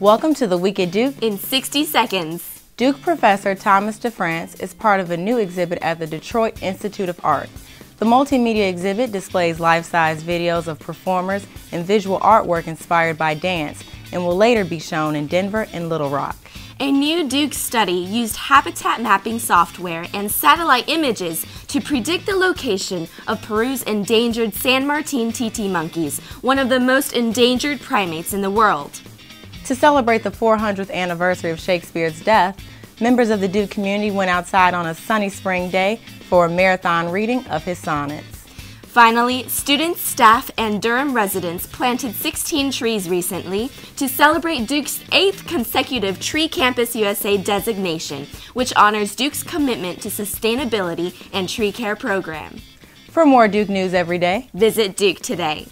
Welcome to the Week at Duke in 60 seconds. Duke professor Thomas DeFrantz is part of a new exhibit at the Detroit Institute of Art. The multimedia exhibit displays life-size videos of performers and visual artwork inspired by dance and will later be shown in Denver and Little Rock. A new Duke study used habitat mapping software and satellite images to predict the location of Peru's endangered San Martin Titi monkeys, one of the most endangered primates in the world. To celebrate the 400th anniversary of Shakespeare's death, members of the Duke community went outside on a sunny spring day for a marathon reading of his sonnets. Finally, students, staff, and Durham residents planted 16 trees recently to celebrate Duke's 8th consecutive Tree Campus USA designation, which honors Duke's commitment to sustainability and tree care program. For more Duke news every day, visit Duke Today.